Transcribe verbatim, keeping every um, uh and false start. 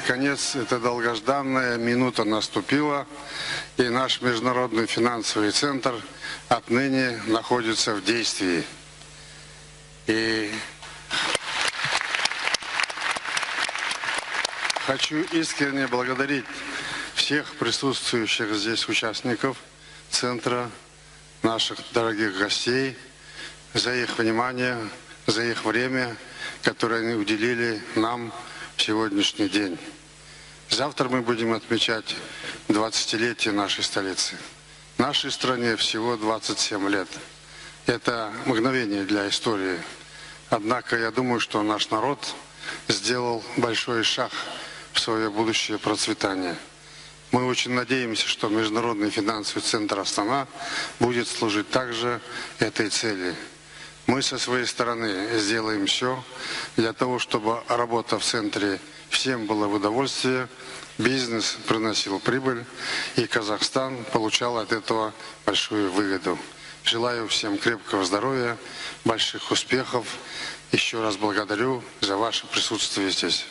Наконец, эта долгожданная минута наступила, и наш Международный финансовый центр отныне находится в действии. И хочу искренне благодарить всех присутствующих здесь участников центра, наших дорогих гостей, за их внимание, за их время, которое они уделили нам в сегодняшний день. Завтра мы будем отмечать двадцатилетие нашей столицы. Нашей стране всего двадцать семь лет. Это мгновение для истории. Однако я думаю, что наш народ сделал большой шаг в свое будущее процветание. Мы очень надеемся, что Международный финансовый центр «Астана» будет служить также этой цели. Мы со своей стороны сделаем все для того, чтобы работа в центре всем была в удовольствие, бизнес приносил прибыль, и Казахстан получал от этого большую выгоду. Желаю всем крепкого здоровья, больших успехов. Еще раз благодарю за ваше присутствие здесь.